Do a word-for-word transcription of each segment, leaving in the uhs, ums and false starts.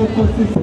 Thank you.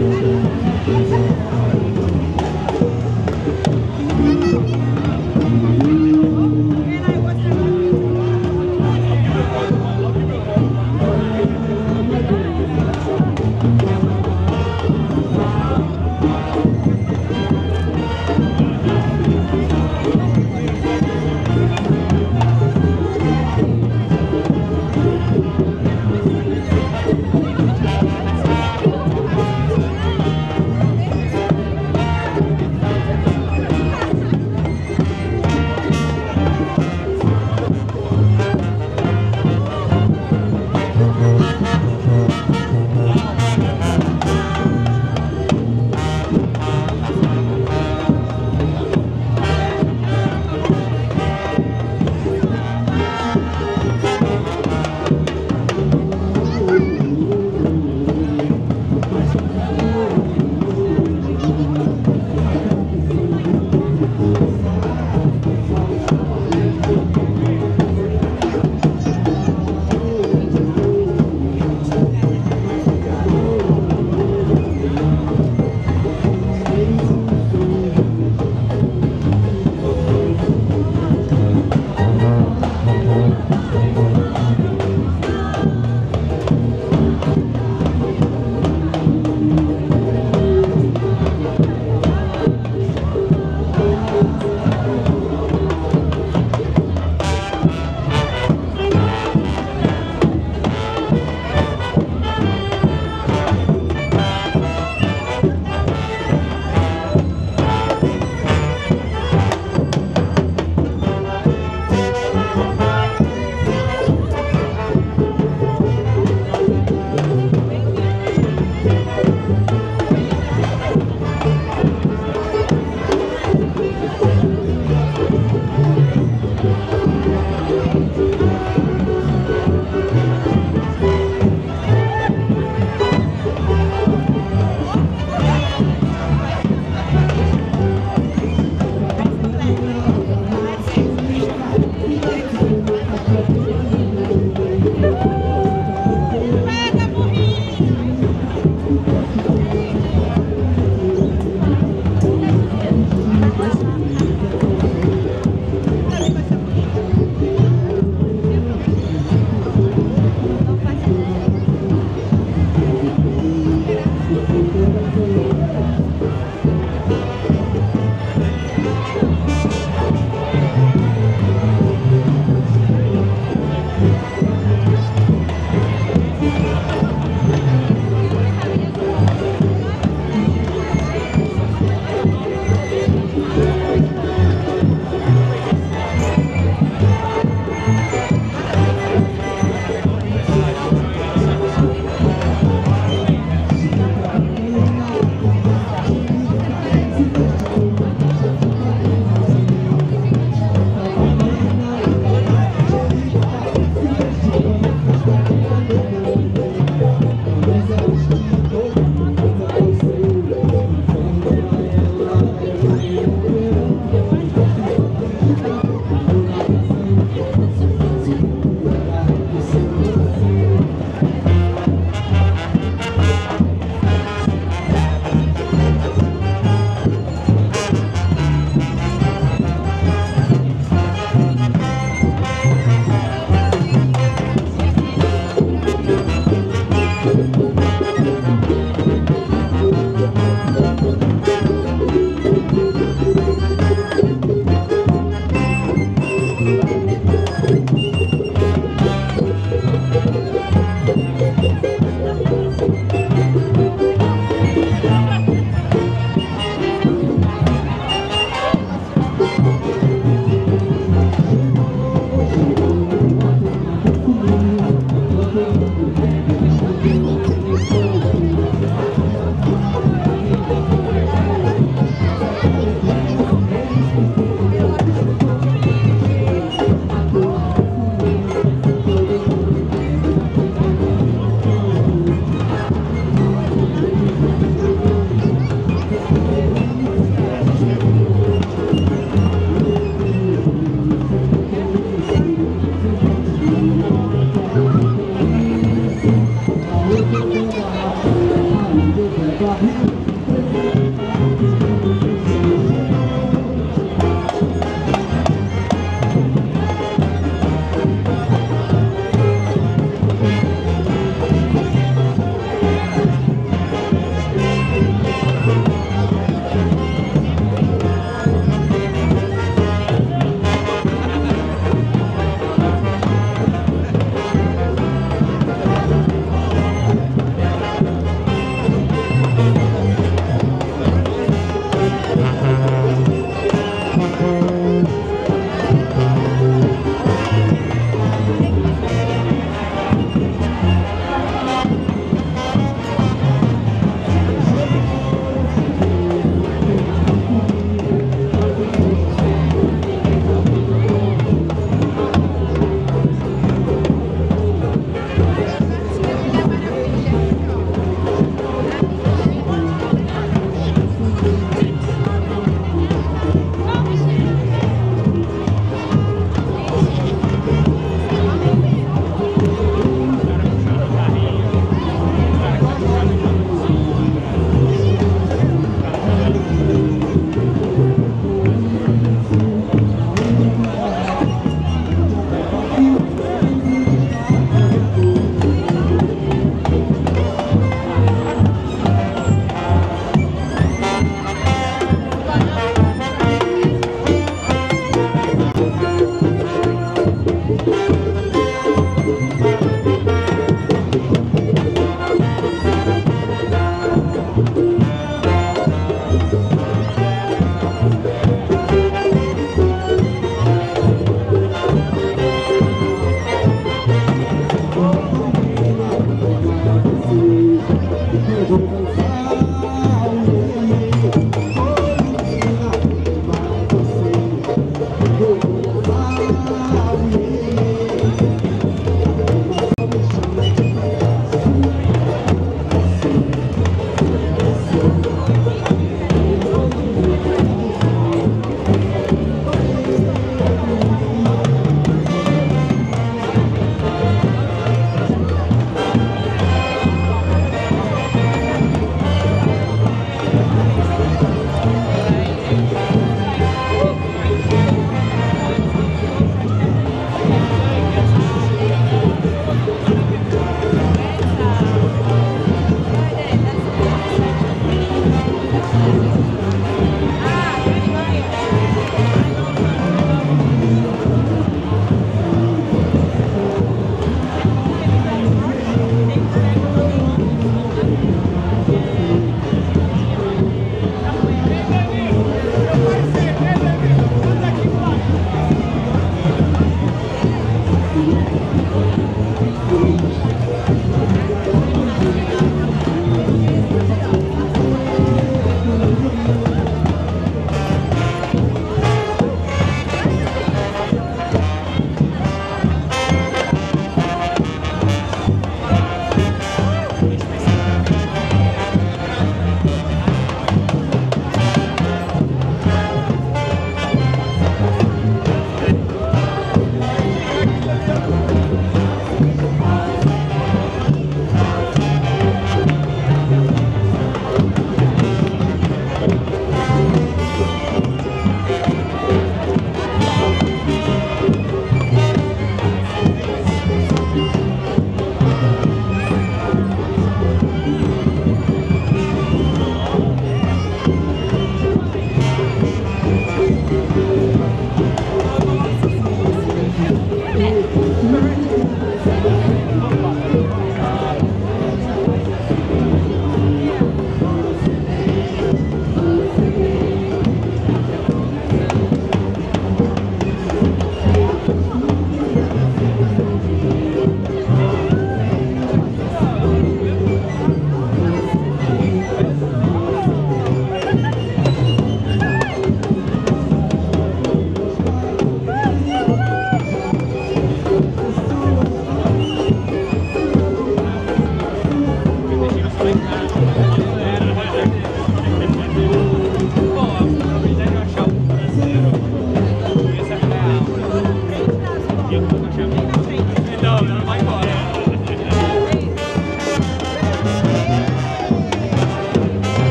Thank you.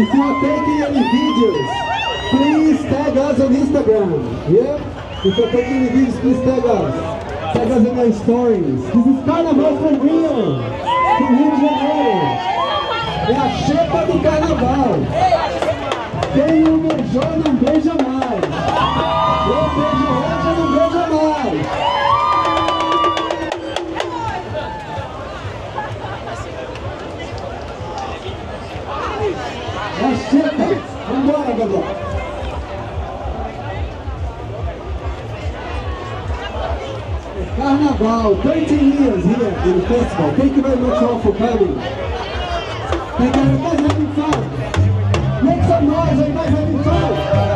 If you are taking any videos, please tag us on Instagram. Yeah? If you are taking any videos, please tag us. Tag us in my stories. This is Carnaval from Rio, from Rio de Janeiro. É a xepa do Carnaval. Quem não beijou, não beija mais. Eu beijo rosa, não beija mais. Vambora, Gabriel! Carnaval, twenty years here in the festival. Thank you very much all for coming. Thank you, everybody's having fun. Make some noise, everybody's having fun. Thank you.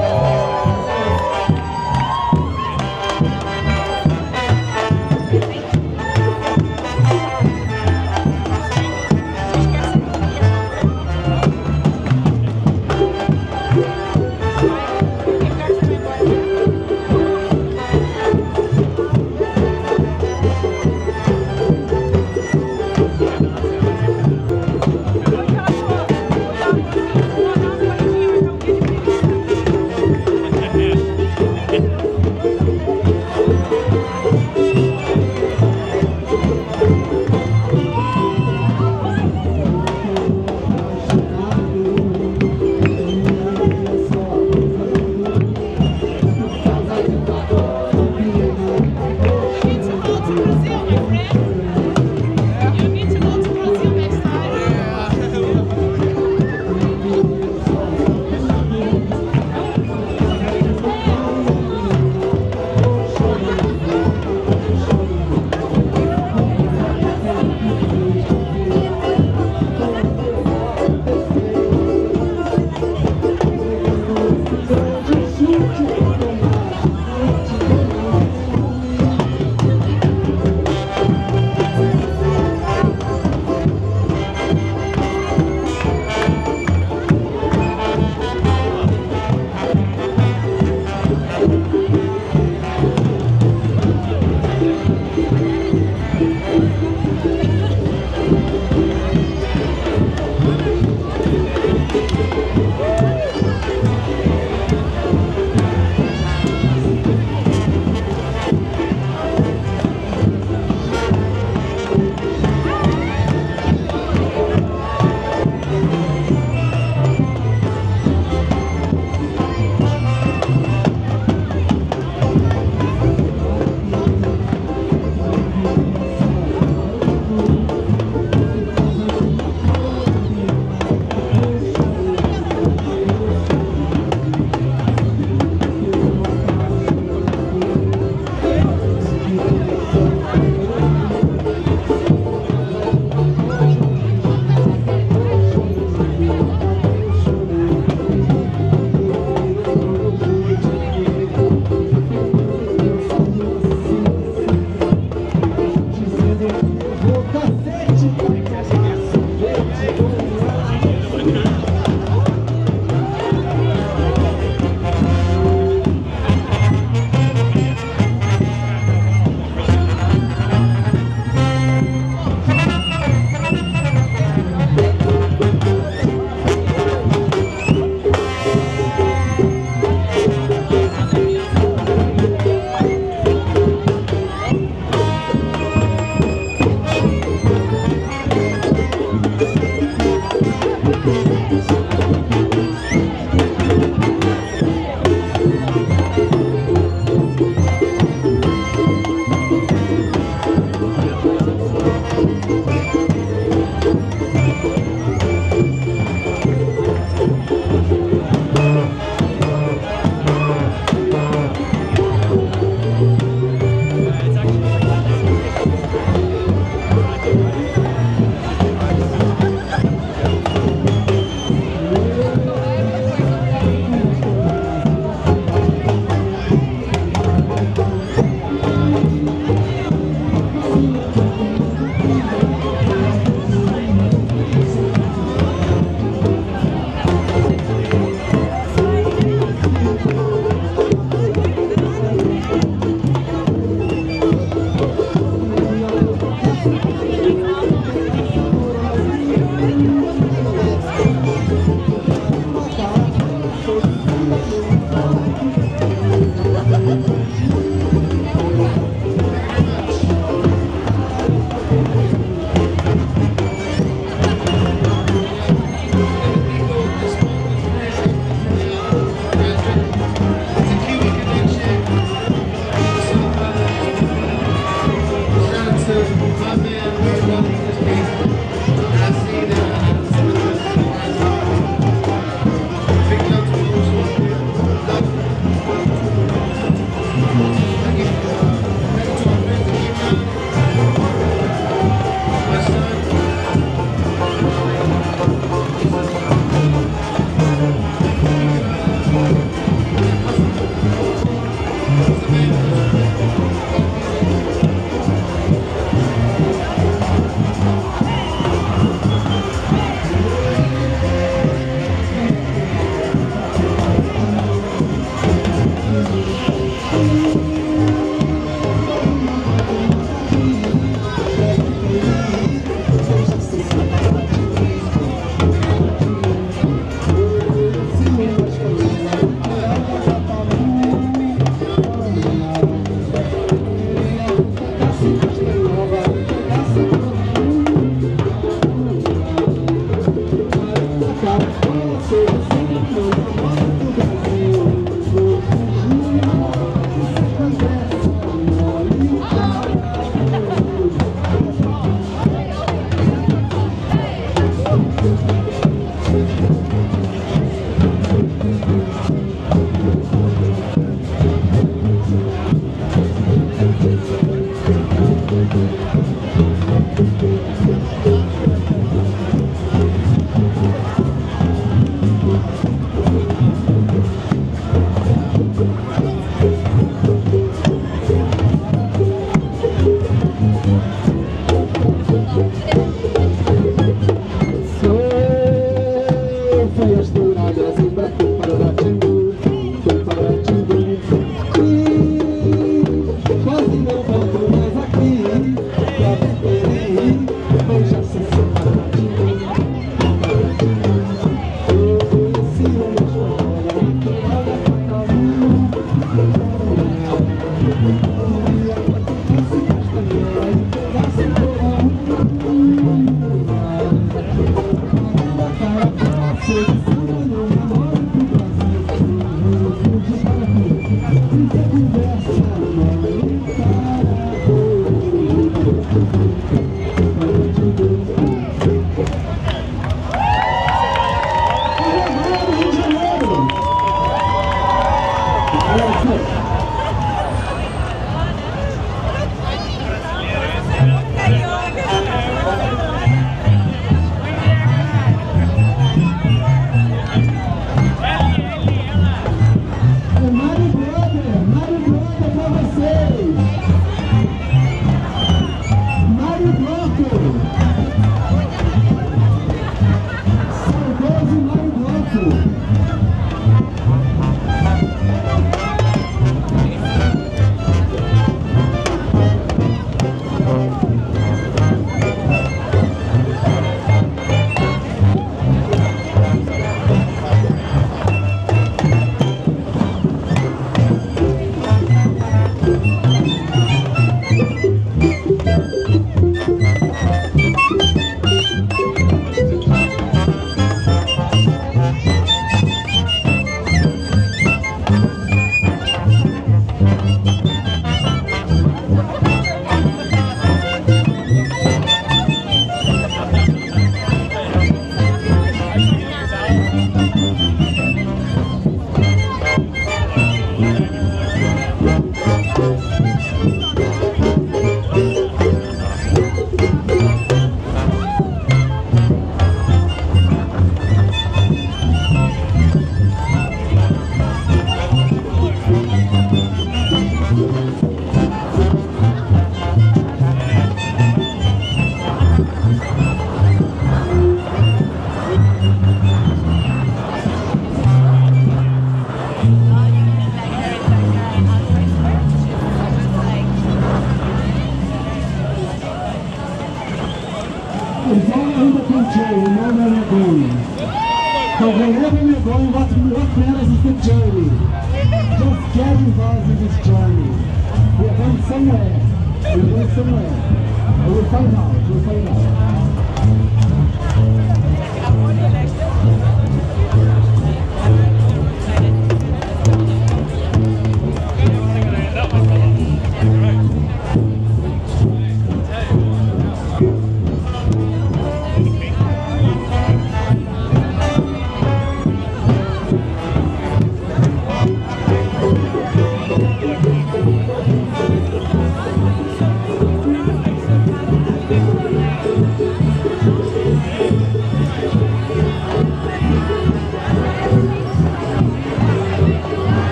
Thank you.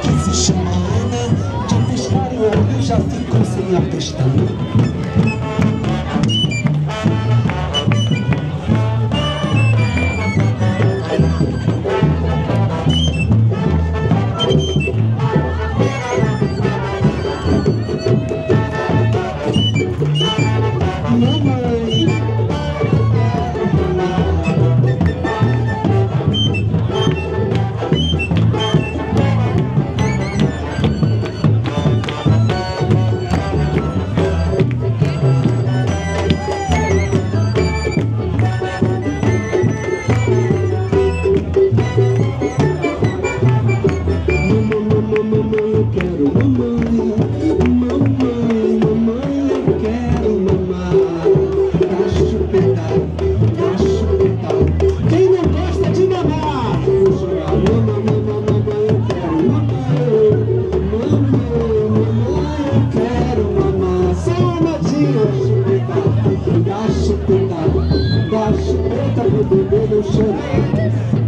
Que se chama Ana, que fez para o olho e já ficou sem a pestana.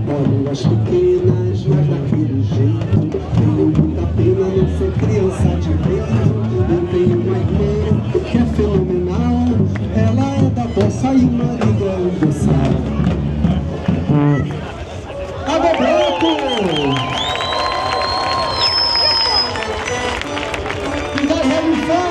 Bolinhas pequenas, mas daquele jeito. Tenho muita pena não ser criança direito. Eu tenho uma irmã que é fenomenal. Ela é da bossa e o marido é o boçal. Cabo Branco! Me dá revolução!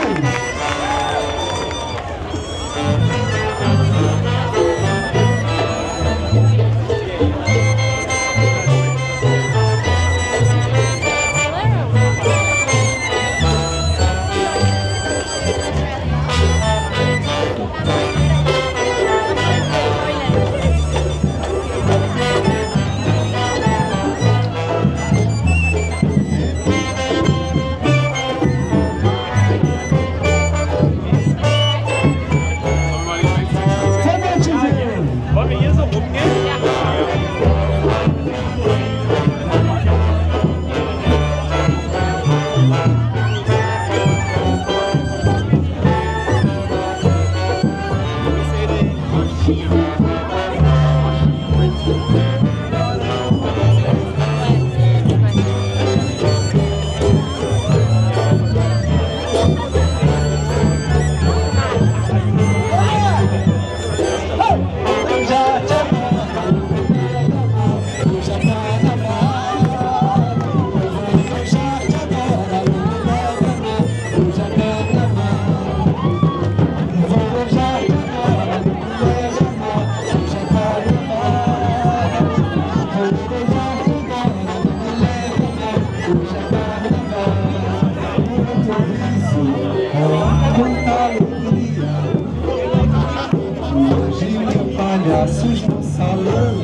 Palhaços no salão,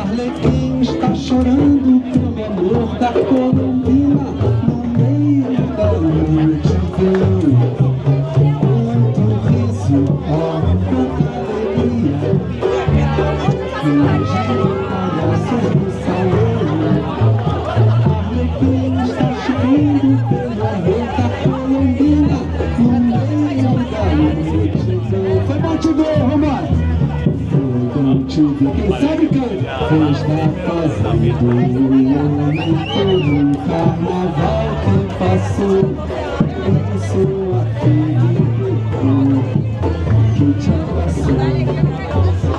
Arlequim está chorando pelo amor da Colombina no meio da multidão. Quanto riso, ó, quanta alegria! Imagina palhaços no salão, Arlequim está chorando pelo amor da Colombina no meio da multidão. Foi batido, Romário! Quem sabe canta? Pois tá fazendo um ano todo o carnaval que passou. Eu sou aquele que te abraçou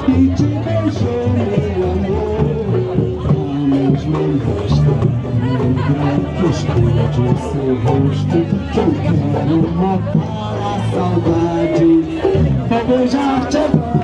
e te beijou, meu amor. A mesma rosta, a postura do seu rosto, que eu quero matar a saudade. Vou beijar te agora.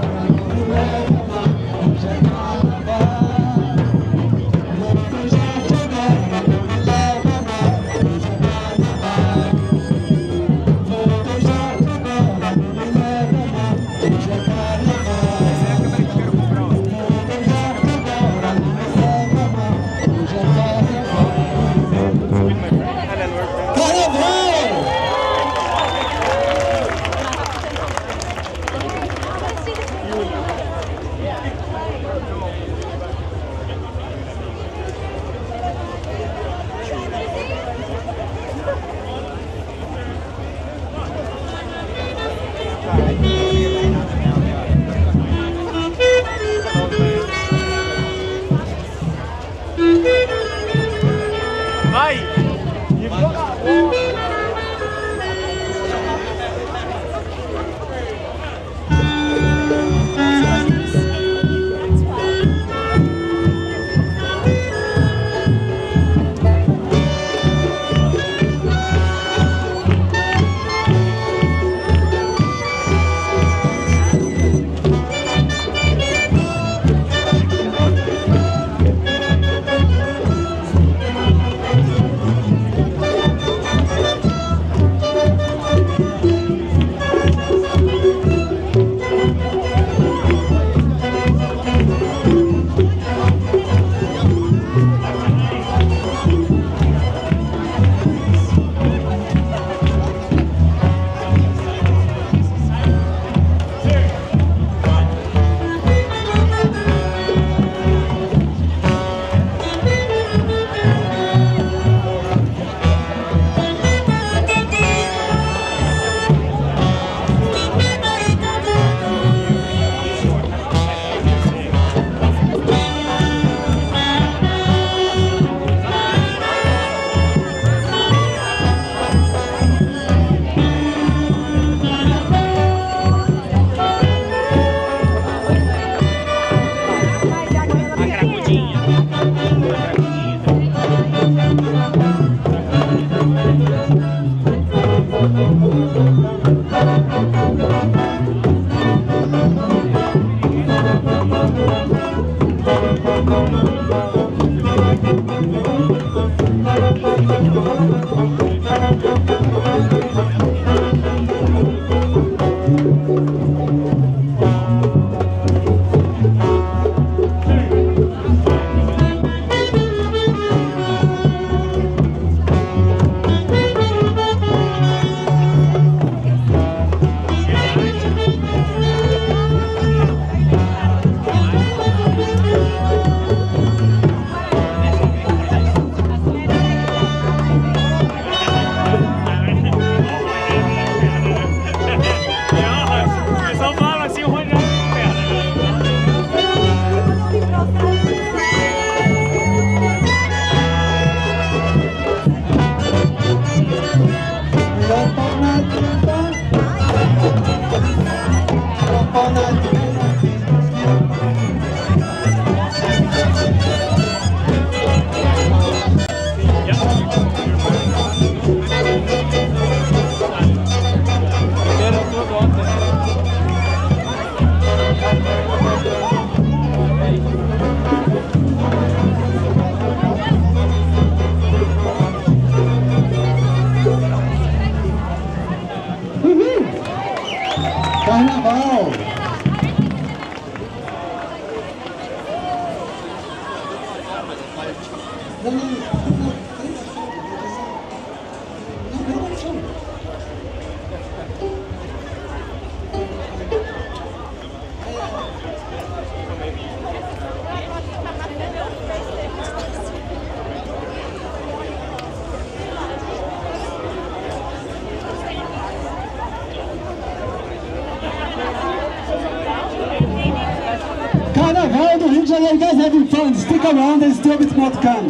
Carnaval do Rio de Janeiro. You guys having fun? Stick around and still with Mort Khan.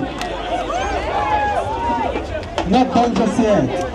Not done just yet.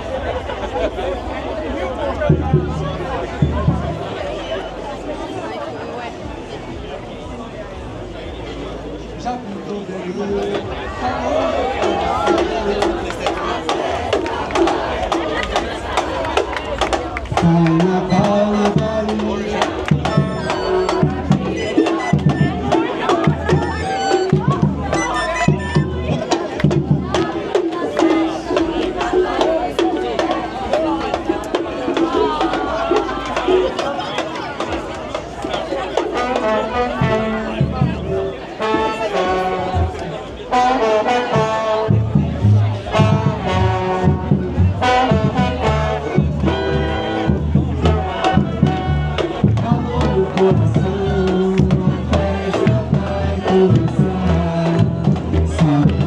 Thank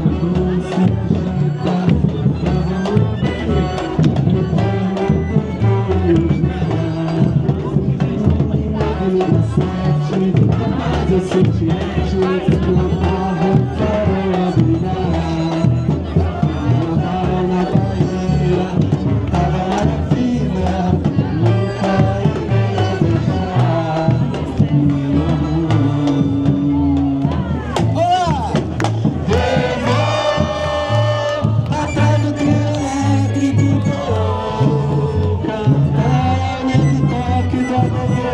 you.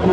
Sua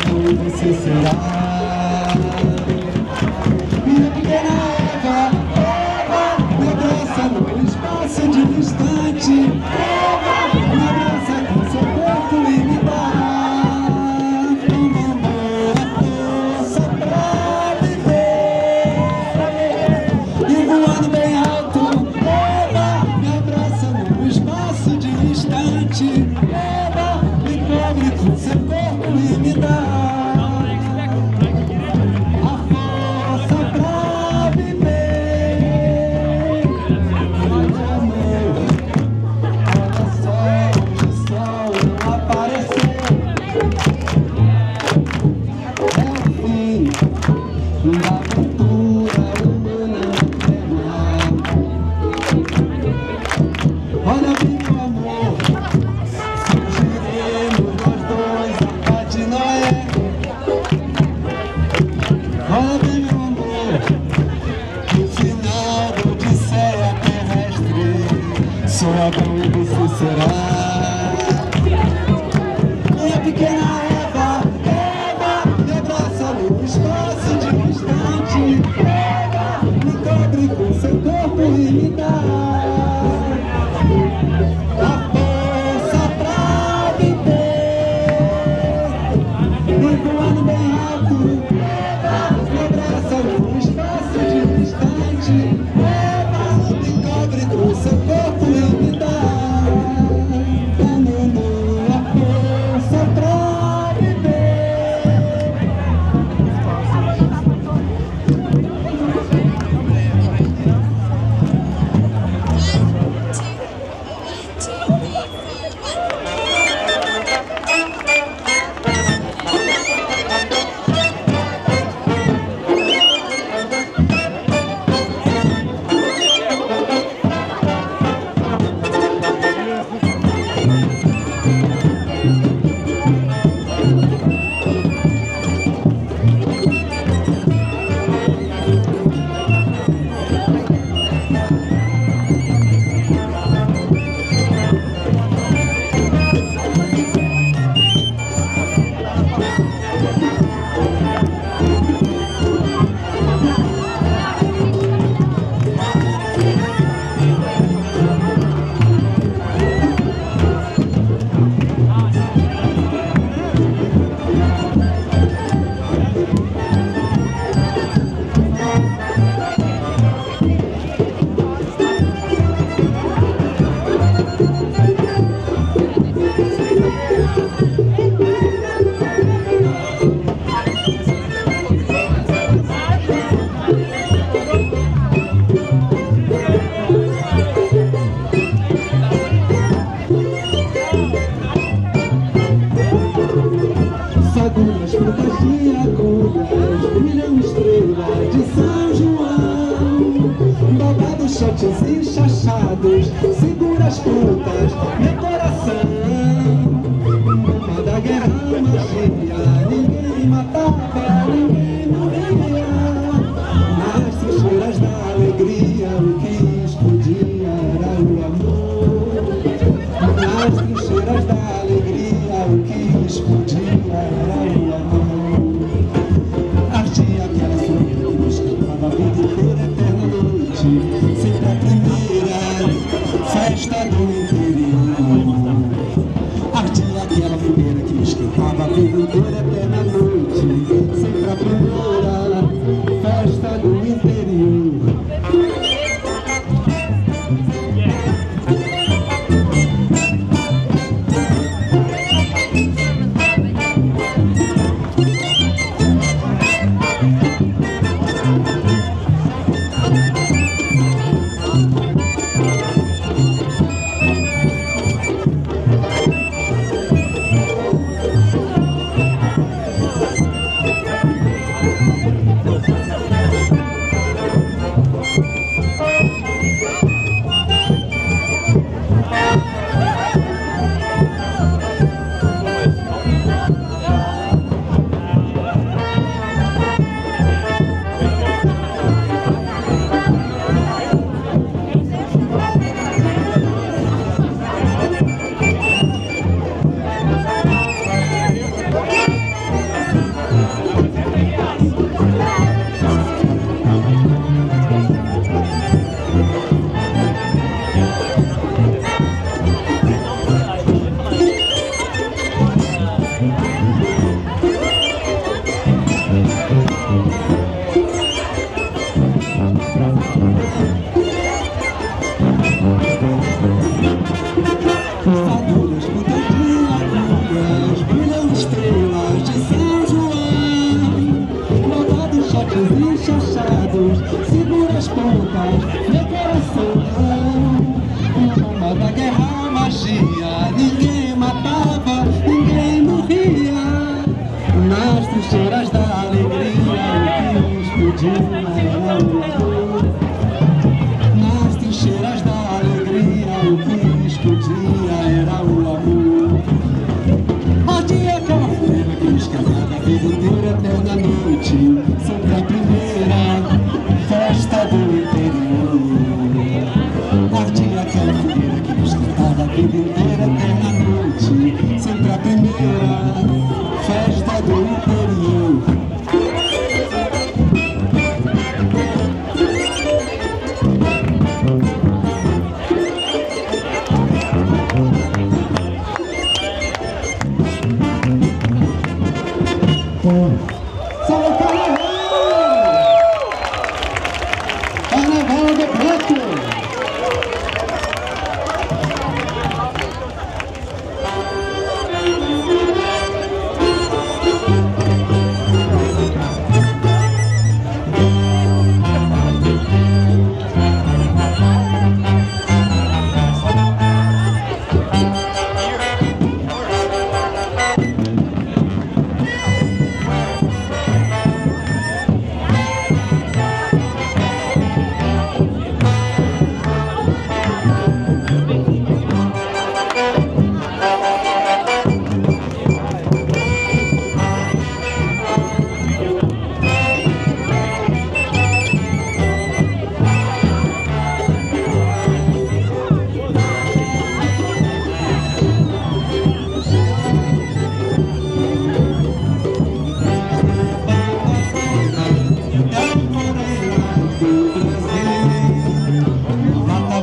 dor você será. Sacudas por magia, acordas, brilham estrelas de São João. Babados, shots e chachados, segura as pontas, meu coração. Uma da guerra, magia, ninguém matava, ninguém morria. Nas trincheiras da alegria, o que explodia era o amor. Nas trincheiras da alegria, o que explodia era o amor. Sempre a primeira festa do interior. Arte é aquela fogueira que esquentava a vida inteira até na noite. Sempre a primeira festa do segura as pontas, meu coração. Uma da guerra, magia, ninguém matava, ninguém morria. Nas trincheiras da alegria, o que explodia era o amor. Nas trincheiras da alegria, o que explodia era o amor. Ardia aquela fogueira que esquentava a vida inteira até na noite. Sempre a primeira festa do interior. Ardia aquela fogueira que nos cantava a vida inteira até na noite. Sempre a primeira festa do interior.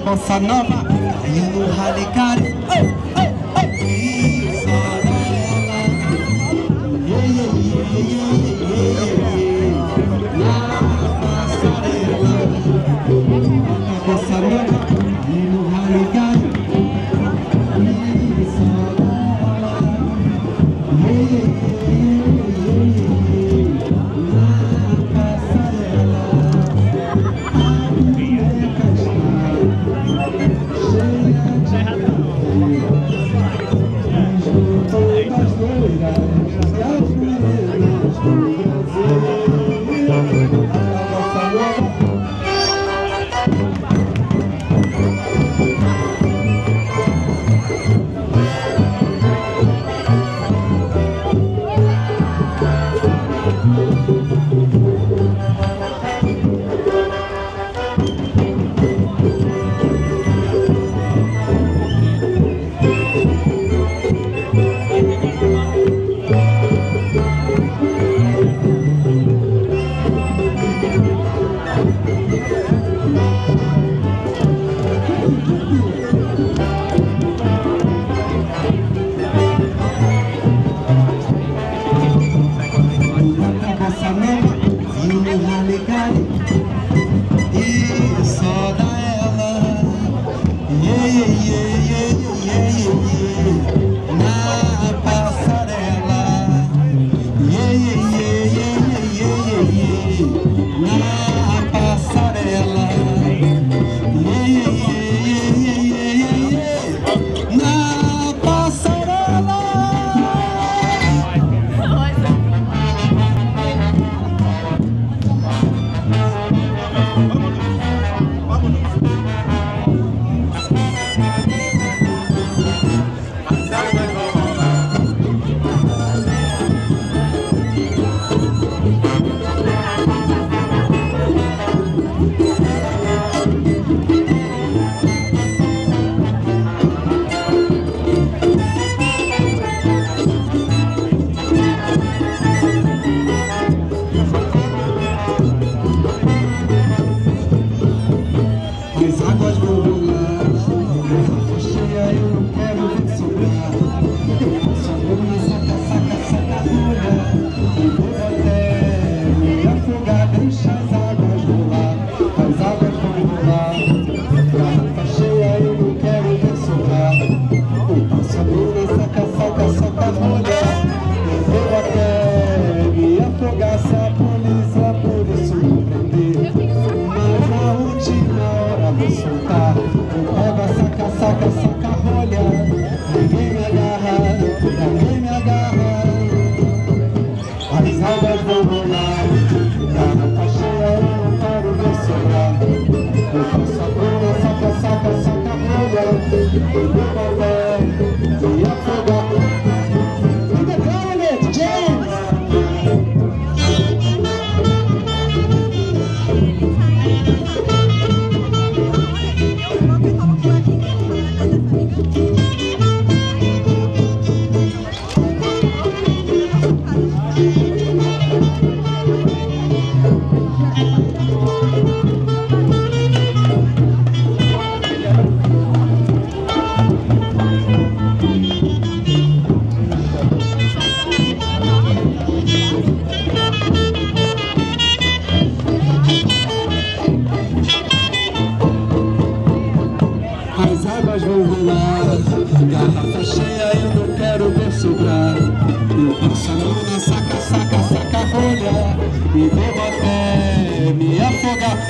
Bossa nova, no radicário, e Saca-Rolha, na passarela. Bossa nova, no radicário, e Saca-Rolha. Sanona, saca, saca, saca-rolha, e devo até me afogar.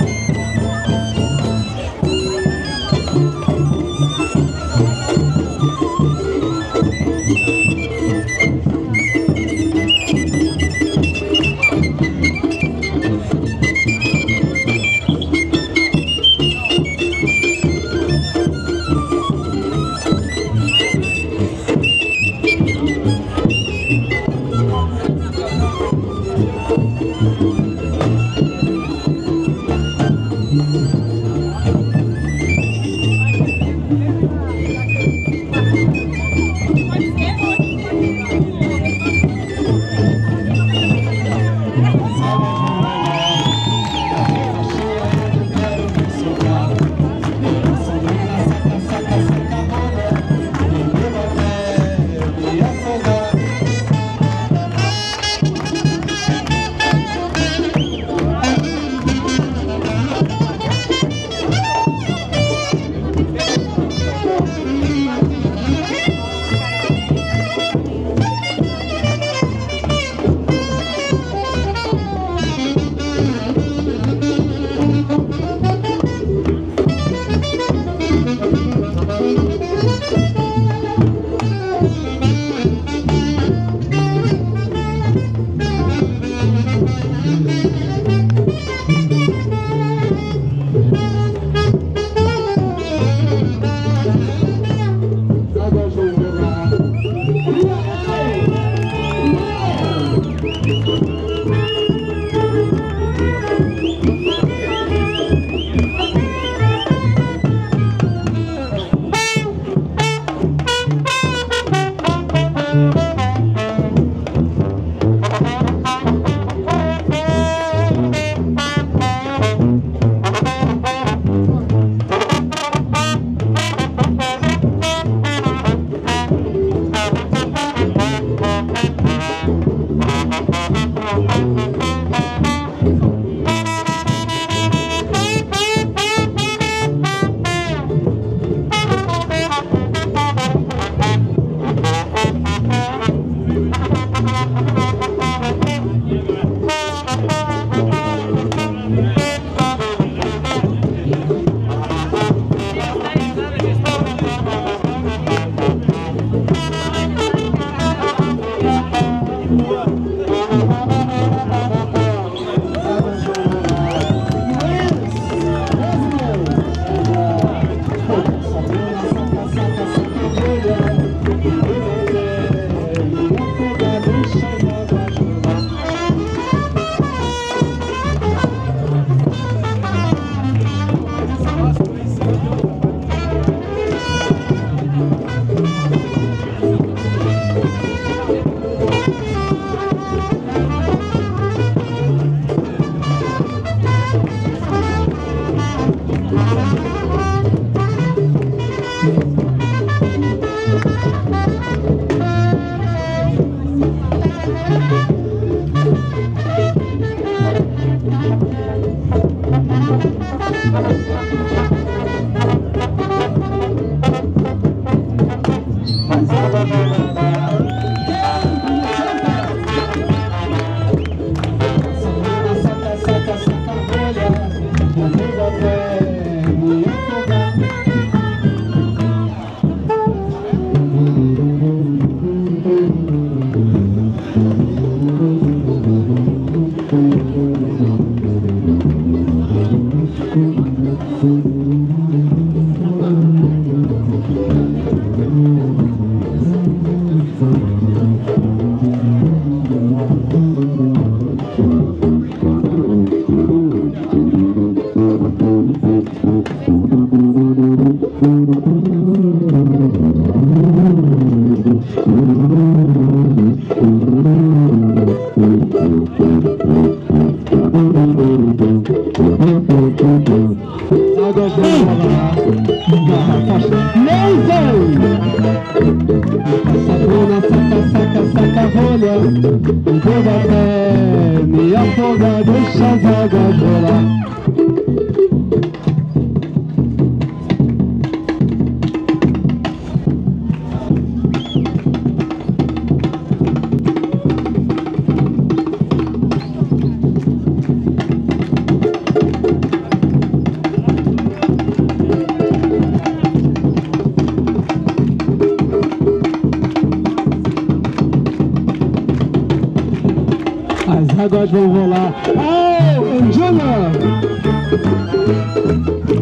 As águas vão rolar ao Angela.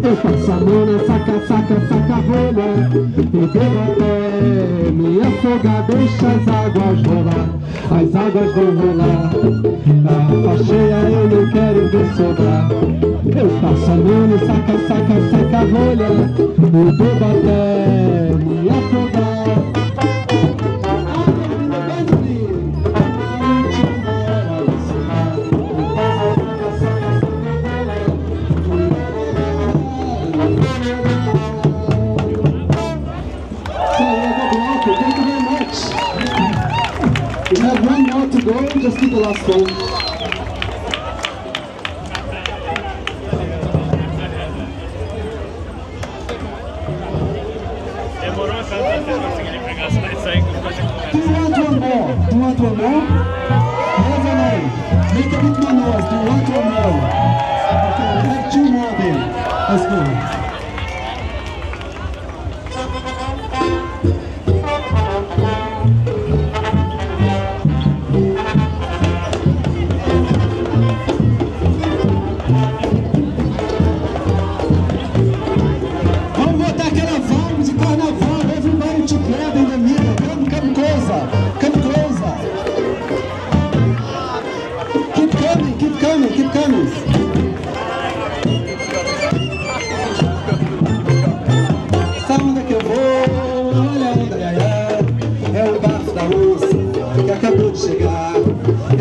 Eu faço a mona, saca, saca, saca-rolha, e pego até me afogar, deixa as águas rolar. As águas vão rolar, a faixeia eu não quero ver sobrar. Eu faço a mona, saca, saca, saca-rolha, e pego até me afogar. We have one more to go, just do the last one. Do you want one more? Do you want one more? Yes or no? Make a bit more noise. Do you want one more? Okay, we have two more then. Let's go.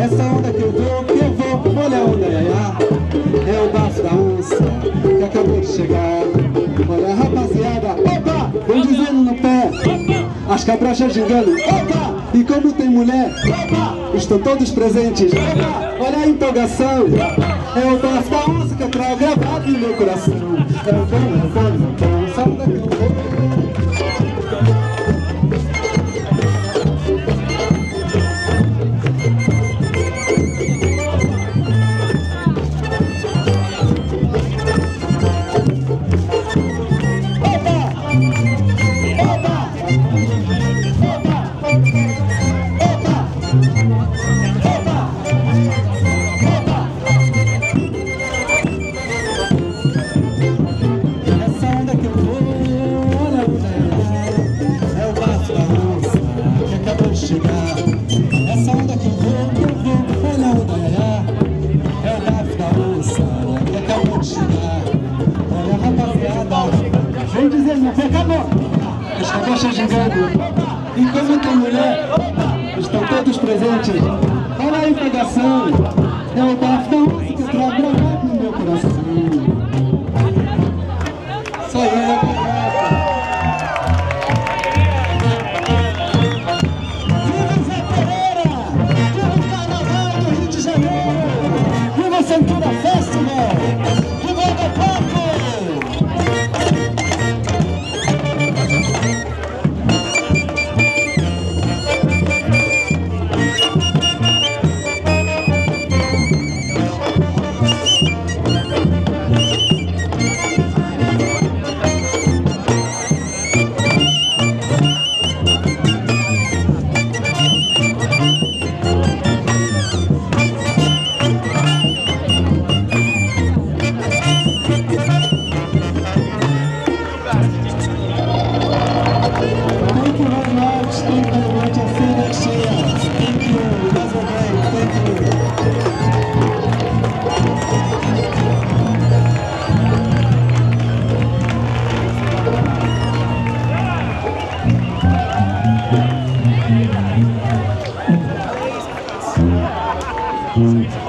Essa onda que eu vou, que eu vou, olha a onda, iaiá. É o bafo da onça que acabou de chegar. Olha a rapaziada, opa, vem dizendo no pé. As cabrochas gingando, opa, e como tem mulher, opa, estão todos presentes, opa. Olha a empolgação, é o bafo da onça que eu trago gravado no meu coração. É o bom, é o bom, é o bom, essa onda que eu vou. As cabrochas gingando, e como tem mulher, estão todos presentes. Olha a empolgação, é o bafo da onça que trago gravado no meu coração. Sou eu, obrigado. Mm-hmm.